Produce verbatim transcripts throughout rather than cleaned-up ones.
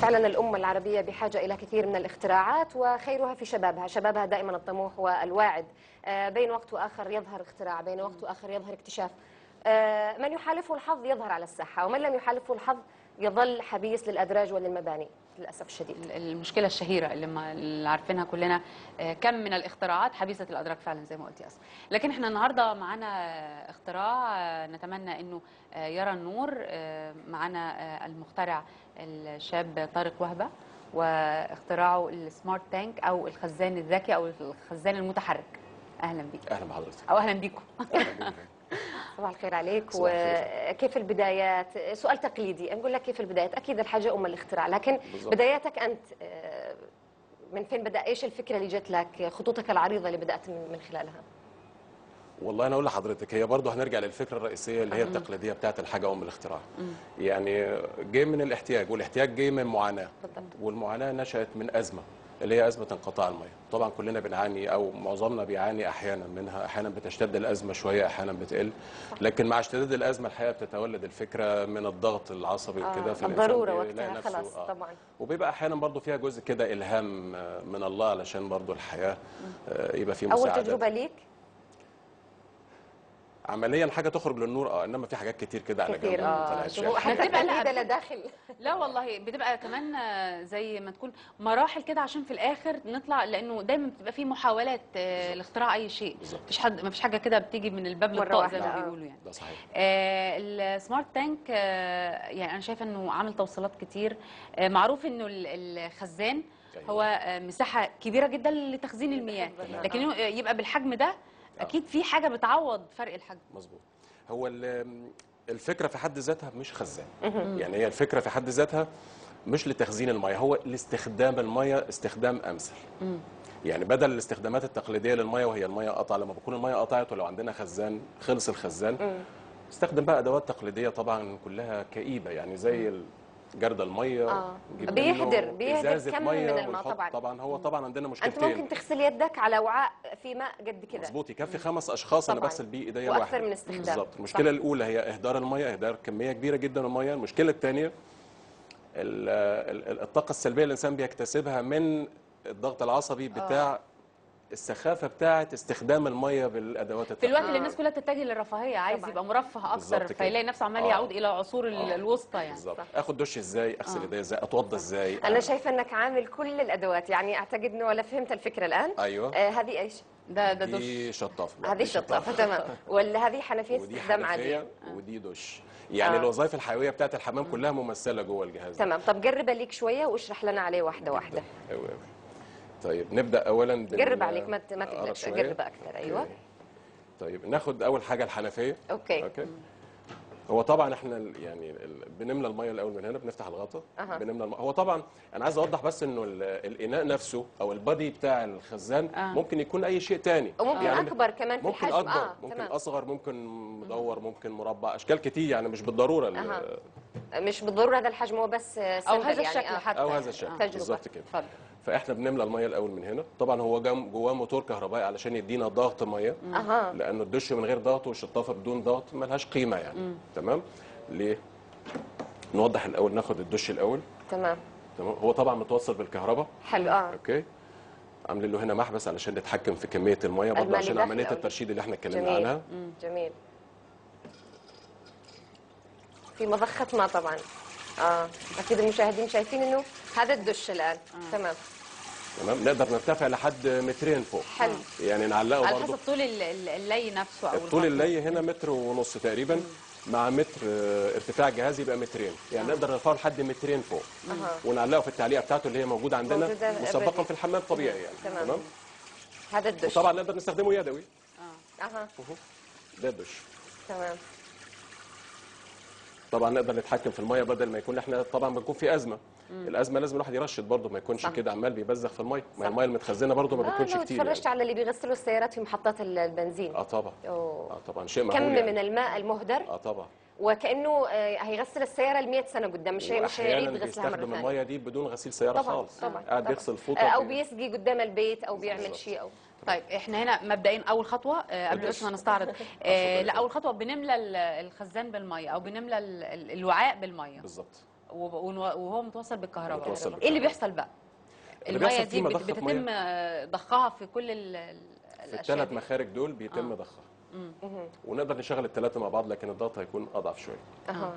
فعلا الأمة العربية بحاجة إلى كثير من الاختراعات، وخيرها في شبابها. شبابها دائما الطموح والواعد، بين وقت وآخر يظهر اختراع، بين وقت وآخر يظهر اكتشاف. من يحالفه الحظ يظهر على الساحة، ومن لم يحالفه الحظ يظل حبيس للأدراج وللمباني للأسف الشديد. المشكلة الشهيرة اللي, اللي عارفينها كلنا، كم من الاختراعات حبيسة الأدراج فعلا زي ما قلتي أصلا. لكن احنا النهاردة معنا اختراع نتمنى أنه يرى النور. معنا المخترع الشاب طارق وهبة واختراعه السمارت تانك أو الخزان الذكي أو الخزان المتحرك. أهلا بيك. أهلا بحضرتك. أو أهلا بيكم. صباح الخير عليك. وكيف البدايات؟ سؤال تقليدي نقول لك كيف البدايات، اكيد الحاجه ام الاختراع، لكن بالضبط. بداياتك انت من فين بدا؟ ايش الفكره اللي جت لك؟ خطوطك العريضه اللي بدات من خلالها؟ والله انا اقول لحضرتك هي برضه هنرجع للفكره الرئيسيه اللي هي التقليديه بتاعه الحاجه ام الاختراع. يعني جه من الاحتياج، والاحتياج جه من معاناه، والمعاناه نشات من ازمه اللي هي أزمة انقطاع المياه. طبعا كلنا بنعاني أو معظمنا بيعاني أحيانا منها، أحيانا بتشتد الأزمة شوية، أحيانا بتقل، لكن مع اشتداد الأزمة الحقيقة بتتولد الفكرة من الضغط العصبي آه كده في الضرورة وقتها خلاص آه. طبعا وبيبقى أحيانا برضو فيها جزء كده إلهام من الله، علشان برضو الحياة آه يبقى فيه مساعدة. أول تجربة ليك؟ عمليا حاجه تخرج للنور اه، انما في حاجات كتير كده على جنب ما طلعتش. بتبقى لا لا داخل لا والله، بتبقى كمان زي ما تكون مراحل كده عشان في الاخر نطلع، لانه دايما بتبقى في محاولات لاختراع اي شيء. مفيش حد مفيش حاجه كده بتيجي من الباب للطاق زي ما بيقولوا يعني. ده صحيح. آه السمارت تانك آه يعني انا شايفه انه عامل توصيلات كتير. آه معروف انه الخزان هو مساحه كبيره جدا لتخزين المياه، لكن يبقى بالحجم ده أكيد في حاجة بتعوض فرق الحجم. مظبوط. هو الفكرة في حد ذاتها مش خزان، يعني هي الفكرة في حد ذاتها مش لتخزين المياه، هو لاستخدام المياه استخدام أمثل. يعني بدل الاستخدامات التقليدية للمياه وهي المياه قطع، لما بكون المياه قطعت ولو عندنا خزان خلص الخزان، استخدم بقى أدوات تقليدية طبعا كلها كئيبة، يعني زي جرد الميه آه. بيهدر بيهدر كم من الماء طبعا. طبعا هو طبعا عندنا مشكلتين، انت ممكن تغسل يدك على وعاء في ماء قد كده مظبوط يكفي خمس اشخاص طبعاً. انا بغسل بيه ايديا واحد واكثر من استخدام بالظبط. المشكله صح. الاولى هي اهدار الميه، اهدار كميه كبيره جدا من الميه. المشكله الثانيه الطاقه السلبيه اللي الانسان بيكتسبها من الضغط العصبي بتاع آه. السخافه بتاعه استخدام الميه بالادوات التقليديه. في الوقت اللي الناس كلها تتجه للرفاهيه، عايز يبقى مرفه اكثر، فيلاقي نفسه عمال آه. يعود الى عصور آه. الوسطى يعني. بالظبط. اخد دش ازاي؟ اغسل ايديا آه. ازاي؟ اتوضى ازاي؟ انا آه. شايفه انك عامل كل الادوات، يعني اعتقد انه ولا فهمت الفكره الان. ايوه آه هذه ايش؟ ده ده دش. دي شطافه. هذه شطافه تمام. ولا هذه حنفيه استخدام عادي. ودي حنفيه ودي دش. يعني آه. الوظائف الحيويه بتاعه الحمام آه. كلها ممثله جوه الجهاز ده. تمام. طب جربها ليك شويه واشرح لنا عليه واحده واحده. ايوه. طيب نبدا اولا بال... جرب عليك ما ما تقلقش، جرب اكتر. ايوه طيب ناخد اول حاجه الحنفيه. اوكي اوكي هو طبعا احنا يعني بنملى الميه الاول من هنا، بنفتح الغطا أه. بنملى الم... هو طبعا انا عايز اوضح بس انه الاناء نفسه او البادي بتاع الخزان أه. ممكن يكون اي شيء ثاني، وممكن يعني اكبر كمان في الحجم، ممكن اكبر آه. ممكن تمام. اصغر، ممكن مدور، ممكن مربع، اشكال كتير يعني مش بالضروره أه. مش بالضروره هذا الحجم هو بس او هذا الشكل يعني حتى او هذا الشكل بالظبط كده. اتفضل. فاحنا بنملى الميه الاول من هنا، طبعا هو جواه موتور كهربائي علشان يدينا ضغط ميه أه. لانه الدش من غير ضغط والشطافه بدون ضغط ملهاش قيمه يعني م. تمام؟ ليه؟ نوضح الاول، ناخد الدش الاول تمام تمام هو طبعا متوصل بالكهرباء حلو اه اوكي عاملين له هنا محبس علشان نتحكم في كميه الميه برضه عشان عمليه الترشيد اللي احنا اتكلمنا عنها. جميل جميل في مضخه ماء طبعا اه اكيد المشاهدين شايفين انه هذا الدش الان آه. تمام تمام نقدر نرتفع لحد مترين فوق حلو يعني نعلقه برضه على حسب طول اللي نفسه او طول اللي هنا متر ونص تقريبا م. مع متر ارتفاع الجهاز يبقى مترين يعني آه. نقدر نرفعه لحد مترين فوق آه. ونعلقه في التعليقه بتاعته اللي هي موجوده عندنا مسبقا في الحمام طبيعي يعني تمام, تمام. هذا الدش وطبعا نقدر نستخدمه يدوي اه اها ده الدش تمام طبعا نقدر نتحكم في الميه بدل ما يكون احنا طبعا بنكون في ازمه مم. الازمه لازم الواحد يرشد برضه ما يكونش كده عمال بيبزخ في الميه، ما الميه المتخزنه برضه ما بتكونش كتير. انا اتفرجت يعني. على اللي بيغسلوا السيارات في محطات البنزين اه طبعا أوه. اه طبعا شيء مهول كم يعني. من الماء المهدر اه طبعا وكأنه هيغسل السياره ل مئة سنه قدام، مش مش هيعيد غسلها مره ثانيه. الميه دي بدون غسيل سياره خالص، قاعد بيغسل فوطه او بيسقي قدام البيت او بيعمل شيء او طيب احنا هنا مبدئيا اول خطوه قبل بس ما نستعرض لا اول خطوه بنملى الخزان بالميه او بنملى الوعاء بالميه بالظبط وهو متوصل بالكهرباء. بالكهرباء ايه اللي بيحصل بقى؟ الميه دي بتتم ضخها في كل الاشياء، الثلاث مخارج دول بيتم آه. ضخها مم. ونقدر نشغل الثلاثه مع بعض، لكن الضغط هيكون اضعف شويه. اها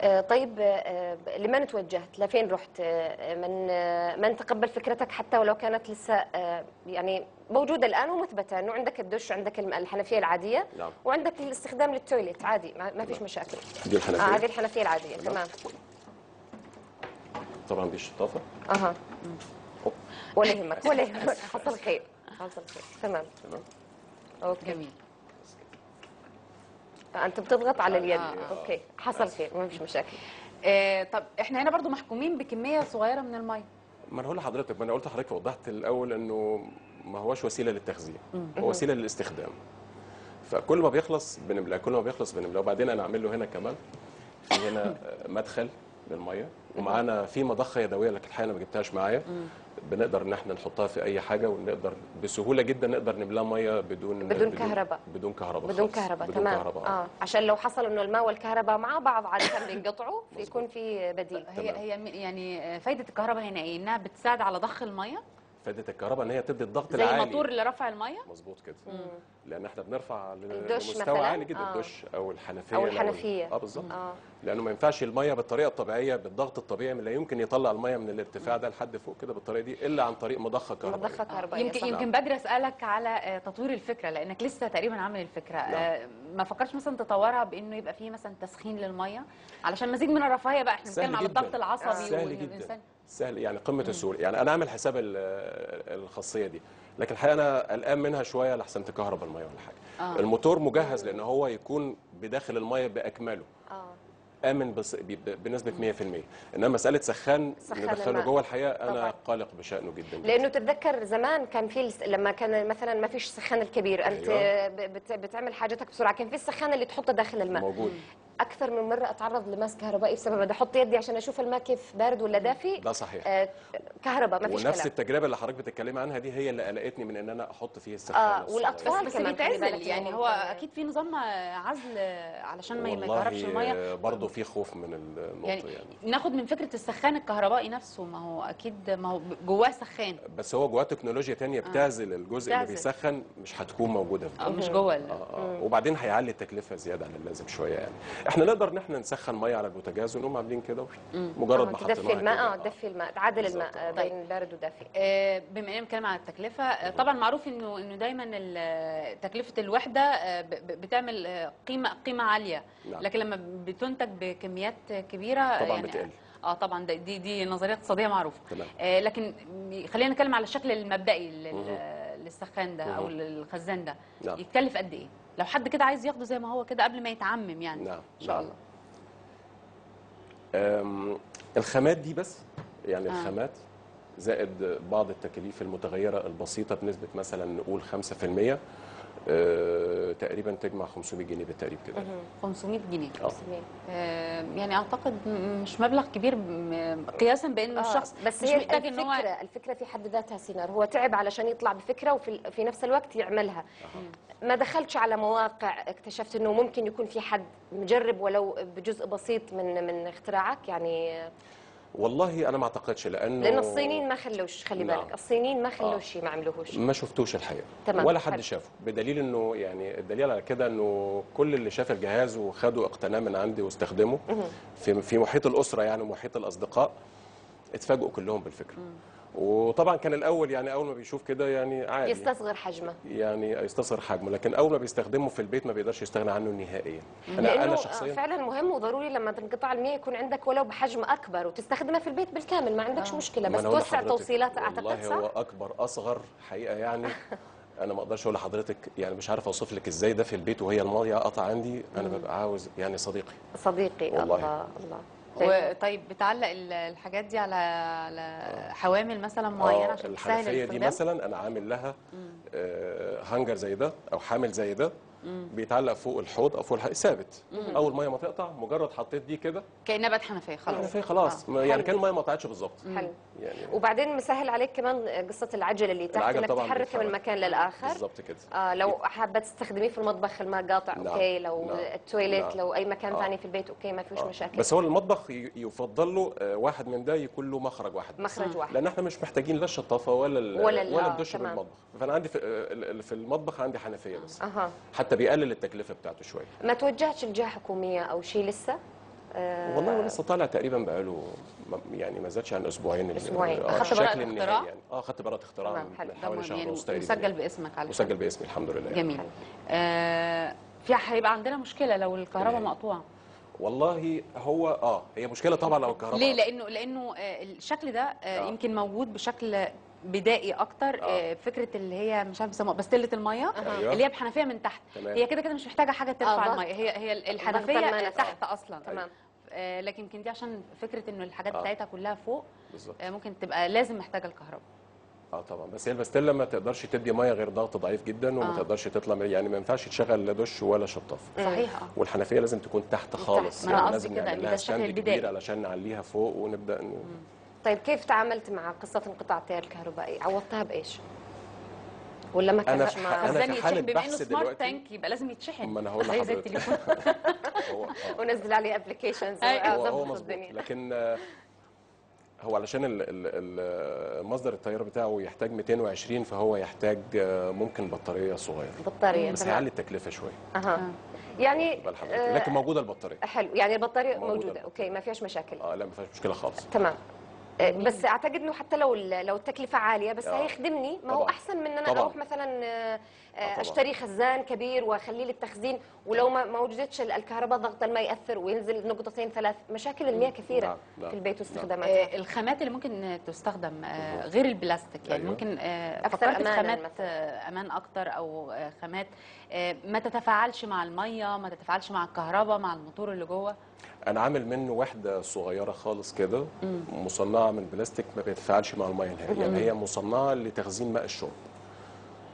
آه طيب آه لمن توجهت؟ لفين رحت؟ آه من آه من تقبل فكرتك حتى ولو كانت لسه آه يعني موجوده الان ومثبته، انه عندك الدش، عندك الحنفيه العاديه، نعم. وعندك الاستخدام للتويليت عادي، ما, ما فيش مشاكل. دي الحنفيه آه هذه الحنفيه العاديه، نعم. تمام. طبعا دي الشطافه. اها ولا يهمك ولا يهمك، حصل خير حصل خير. تمام تمام اوكي جميل. انت بتضغط على اليد آه. اوكي حصل خير، ما فيش مشاكل. آه طب احنا هنا برضو محكومين بكميه صغيره من الميه. ما انا هقول لحضرتك، ما انا قلت لحضرتك وضحت الاول انه ما هوش وسيله للتخزين، هو وسيله للاستخدام. فكل ما بيخلص بنملاه، كل ما بيخلص بنملاه. وبعدين انا اعمل له هنا كمان في هنا مدخل للميه، ومعانا في مضخه يدويه، لكن الحقيقه انا ما جبتهاش معايا. بنقدر ان احنا نحطها في اي حاجه، ونقدر بسهوله جدا نقدر نملاها ميه بدون بدون كهرباء بدون كهرباء بدون كهرباء تمام كهرباء. اه عشان لو حصل انه الماء والكهرباء مع بعض عاده بينقطعوا يكون في بديل. هي هي يعني فائده الكهرباء هنا ايه؟ انها بتساعد على ضخ الميه. فائده الكهرباء ان هي تدي الضغط العالي زي الموتور اللي رفع الميه، مظبوط كده. مم. لان احنا بنرفع لمستوى عالي جدا آه. الدش او الحنفيه او الحنفيه اه بالظبط آه. لانه ما ينفعش الميه بالطريقه الطبيعيه بالضغط الطبيعي، لا يمكن يطلع الميه من الارتفاع ده لحد فوق كده بالطريقه دي الا عن طريق مضخه كهربائيه. مضخه كهربائيه. يمكن يمكن بدري اسالك على تطوير الفكره، لانك لسه تقريبا عامل الفكره. آه ما فكرتش مثلا تطورها بانه يبقى فيه مثلا تسخين للميه علشان مزيج من الرفاهيه؟ بقى احنا بنتكلم على الضغط العصبي والانسان سهل، يعني قمه السهوله. يعني انا اعمل حساب الخاصيه دي، لكن الحقيقه انا قلقان منها شويه لحسن تكهرب الميه ولا حاجه. آه. الموتور مجهز لان هو يكون بداخل الميه باكمله. اه امن بس بنسبه مية في المية، انما مساله سخان ندخله جوه الحقيقه انا قلق بشانه جدا. لانه تتذكر زمان كان في لما كان مثلا ما فيش السخان الكبير، انت أيوة. بتعمل حاجتك بسرعه، كان في السخان اللي تحطه داخل الماء موجود. أكثر من مرة أتعرض لماس كهربائي بسبب ده، أحط يدي عشان أشوف الماء كيف بارد ولا دافي. ده صحيح. آه كهرباء ما فيش كلام. ونفس التجربة اللي حضرتك بتتكلمي عنها دي هي اللي قلقتني من إن أنا أحط فيه السخان. آه والأطفال بس بيتعزل، يعني هو أكيد في نظام عزل علشان ما يكهربش المية. والله برضه في خوف من النقطة يعني, يعني ناخد من فكرة السخان الكهربائي نفسه، ما هو أكيد ما هو جواه سخان، بس هو جواه تكنولوجيا تانية بتعزل آه. الجزء بتعزل. اللي بيسخن مش هتكون موجودة في ده، مش جوه آه آه. وبعدين هيعلي التكلفة زيادة عن اللازم شوية. يعني احنا نقدر ان احنا نسخن ميه على البوتاجاز ونقوم عاملين كده، مجرد ما حطينا تدفي الماء اه تدفي الماء تعادل الماء بين بارد ودافي. آه بما اننا بنتكلم عن التكلفه آه طبعا معروف انه انه دايما تكلفه الوحده آه بتعمل آه قيمه قيمه عاليه، نعم. لكن لما بتنتج بكميات كبيره طبعا يعني بتقل اه طبعا دي دي نظريه اقتصاديه معروفه، آه لكن خلينا نتكلم على الشكل المبدئي للسخان ده او للخزان ده، نعم. يتكلف قد ايه؟ لو حد كده عايز ياخده زي ما هو كده قبل ما يتعمم يعني. نعم ان شاء الله. الخامات دي بس يعني آه. الخامات زائد بعض التكاليف المتغيره البسيطه بنسبه مثلا نقول خمسة في المية آه تقريبا تجمع خمسمية جنيه بالتقريب كده. خمسمية جنيه آه. آه يعني اعتقد مش مبلغ كبير قياسا بانه آه. الشخص بس مش محتاج ان هو الفكره الفكره في حد ذاتها سينار، هو تعب علشان يطلع بفكره وفي في نفس الوقت يعملها. آه. ما دخلتش على مواقع اكتشفت انه ممكن يكون في حد مجرب ولو بجزء بسيط من من اختراعك يعني؟ والله انا ما اعتقدش، لانه لان الصينيين ما خلوش، خلي بالك نعم. الصينيين ما خلوش آه. ما عملوهوش، ما شفتوش الحقيقه ولا حد حل. شافه، بدليل انه يعني الدليل على كده انه كل اللي شاف الجهاز وخده اقتناه من عندي واستخدمه في في محيط الاسره يعني ومحيط الاصدقاء، اتفاجئوا كلهم بالفكره. مم. وطبعا كان الاول يعني اول ما بيشوف كده يعني عادي يستصغر حجمه، يعني يستصغر حجمه، لكن اول ما بيستخدمه في البيت ما بيقدرش يستغنى عنه نهائيا. انا انا شخصيا فعلا مهم وضروري لما تنقطع المياه يكون عندك ولو بحجم اكبر وتستخدمها في البيت بالكامل، ما عندكش آه. مشكله، بس توسع توصيلات اعتقد صح. والله هو اكبر اصغر حقيقه يعني انا ما اقدرش اقول لحضرتك يعني مش عارف اوصف لك ازاي ده في البيت وهي الماضيه قطع عندي انا مم. ببقى عاوز يعني صديقي صديقي والله. الله الله. طيب بتعلق الحاجات دي على على حوامل مثلا معينه عشان تسهل الاستخدام؟ الحنفيه دي مثلا انا عامل لها آه هانجر زي ده او حامل زي ده بيتعلق فوق الحوض او فوق الحائط ثابت. اول ميه ما تقطع مجرد حطيت دي كده كانها بقت حنفيه خلاص. حنفيه خلاص آه. يعني كان الميه ما قطعتش بالظبط. حلو. يعني وبعدين مسهل عليك كمان قصه العجله اللي تحت انك تحركها من مكان للاخر. بالظبط كده. اه لو حابه تستخدميه في المطبخ الماء قاطع لا. اوكي لو لا. التويليت لا. لو اي مكان ثاني آه. في البيت اوكي ما فيش آه. مشاكل. بس هو المطبخ يفضل له واحد من ده يكون له مخرج واحد. مخرج واحد. لان احنا مش محتاجين لا الشطافه ولا ولا الدش بالمطبخ. فانا عندي في المطبخ عندي حنفيه بس. حتى بيقلل التكلفه بتاعته شويه. ما توجهتش لجهه حكوميه او شيء لسه؟ آه والله هو لسه طالع تقريبا بقاله يعني ما زادش عن اسبوعين. اسبوعين اخذت براءه اختراع؟ يعني اه اخذت براءه اختراع من حوالي شهر ونص تقريبا. مسجل باسمك على مسجل باسمي الحمد لله. جميل. آه في هيبقى عندنا مشكله لو الكهرباء مقطوعه. والله هو اه هي مشكله طبعا لو الكهرباء. ليه؟ لانه لانه الشكل ده آه. يمكن موجود بشكل بدائي اكتر آه. فكره اللي هي مش عارف بيسموها بستله الميه آه. اللي هي بحنفيه من تحت. تمام. هي كده كده مش محتاجه حاجه ترفع آه. الميه، هي هي الحنفيه تحت آه. اصلا. تمام آه. لكن يمكن دي عشان فكره انه الحاجات آه. بتاعتها كلها فوق آه ممكن تبقى لازم محتاجه الكهرباء. اه طبعا بس هي البستله ما تقدرش تدي ميه غير ضغط ضعيف جدا وما آه. تقدرش تطلع يعني ما ينفعش تشغل لا دش ولا شطافه. صحيح. والحنفيه لازم تكون تحت خالص. يعني أنا لازم نعمل لها شكل كبير علشان نعليها فوق ونبدا. طيب كيف تعاملت مع قصه انقطاع التيار الكهربائي؟ عوضتها بايش؟ ولا ما كانش مع الخزان يتشحن بما انه سمارت تانك يبقى لازم يتشحن. ما انا هقول لحضرتك ونزل عليه ابلكيشنز وظبط الدنيا. لكن هو علشان مصدر التيار بتاعه يحتاج مئتين وعشرين فهو يحتاج ممكن بطاريه صغيره. بطاريه بس هيعلي التكلفه شويه. اها يعني آه لكن موجوده البطاريه. حلو يعني البطاريه موجوده, موجودة. اوكي ما فيهاش مشاكل. اه لا ما فيهاش مشكله خالص. تمام بس اعتقد انه حتى لو لو التكلفه عاليه بس آه. هيخدمني. ما هو احسن من ان انا طبعًا. اروح مثلا آه اشتري خزان كبير واخليه للتخزين ولو ما ما وجدتش الكهرباء ضغط الماء ياثر وينزل نقطتين ثلاث. مشاكل المياه كثيره لا. لا. في البيت واستخداماتها. آه الخامات اللي ممكن تستخدم آه غير البلاستيك يعني أيوه. ممكن آه اكثر خامات امان اكتر او آه خامات آه ما تتفاعلش مع الميه ما تتفاعلش مع الكهرباء مع الموتور اللي جوه. انا عامل منه وحده صغيره خالص كده مصنعه من بلاستيك ما بيتفاعلش مع الميه نهائيا. يعني هي مصنعه لتخزين ماء الشرب.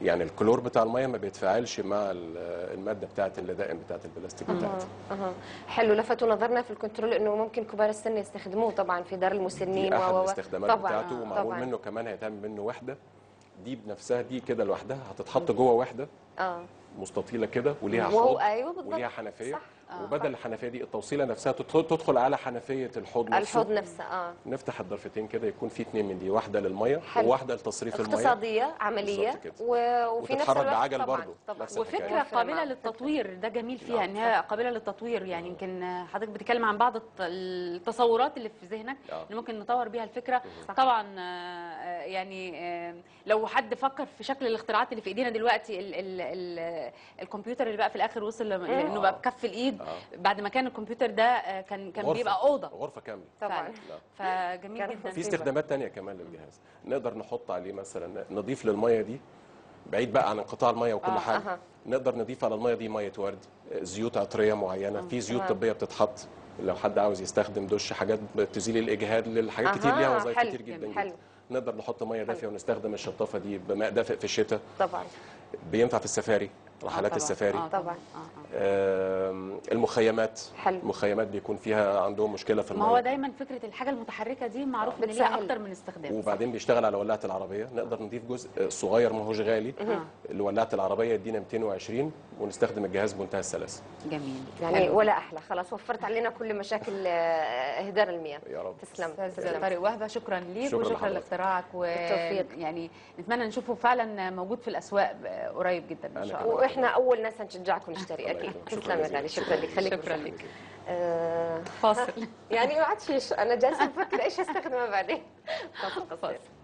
يعني الكلور بتاع الميه ما بيتفاعلش مع الماده بتاعه اللدائن بتاعه البلاستيك بتاعتي. اها حلو. لفتوا نظرنا في الكنترول انه ممكن كبار السن يستخدموه طبعا في دار المسنين و و الاستخدامات بتاعته. ومعمول منه كمان هيتعمل منه وحده دي بنفسها دي كده لوحدها هتتحط جوه وحده اه مستطيله كده وليها حوض وليها حنفيه. صح. آه وبدل الحنفيه دي التوصيله نفسها تدخل على حنفيه الحوض نفسه. الحوض نفسه اه نفتح الضرفتين كده يكون في اثنين من دي واحده للميه وواحده لتصريف الميه. اقتصادية عمليه و... وفي نفس الوقت بعجل برضه وفكره قابله للتطوير. ده جميل فيها ان هي قابله للتطوير. يعني يمكن حضرتك بتتكلم عن بعض التصورات اللي في ذهنك اللي ممكن نطور بيها الفكره. صح. طبعا يعني لو حد فكر في شكل الاختراعات اللي في ايدينا دلوقتي ال ال ال الكمبيوتر اللي بقى في الاخر وصل لانه بقى بكف الايد. آه. بعد ما كان الكمبيوتر ده كان كان بيبقى اوضه غرفه كامله طبعا. فجميل جدا. في استخدامات ثانيه كمان للجهاز نقدر نحط عليه مثلا نضيف للميه دي بعيد بقى عن انقطاع الميه وكل آه. حاجه آه. نقدر نضيف على الميه دي ميه ورد زيوت عطريه معينه. آه. في زيوت آه. طبيه بتتحط لو حد عاوز يستخدم دش حاجات بتزيل الاجهاد للحاجات آه. كتير ليها وظائف كتير جدا, جدا. نقدر نحط ميه دافيه ونستخدم الشطافه دي بماء دافئ في الشتاء طبعا. بينفع في السفاري رحلات آه السفاري آه طبعا. آه المخيمات. حلو. المخيمات بيكون فيها عندهم مشكله في الميه. ما هو دايما فكره الحاجه المتحركه دي معروف ان ليها اكتر من استخدام. وبعدين بيشتغل على ولاعه العربيه نقدر نضيف جزء صغير ما هوش غالي آه. لولاعه العربيه يدينا مئتين وعشرين ونستخدم الجهاز بمنتهى السلاسه. جميل يعني ولا احلى. خلاص وفرت علينا كل مشاكل اهدار المياه. يا رب. تسلم استاذ طارق وهبه. شكرا ليك وشكرا لاختراعك وبالتوفيق. يعني نتمنى نشوفه فعلا موجود في الاسواق قريب جدا ان شاء الله. احنا اول ناس هنشجعكم نشتري اكيد. تسلم يا غالي. شكرا لك. خليك شكرا لك. فاصل. يعني ما عادش انا جالسه بفكر ايش هستخدمها بعدين. فاصل.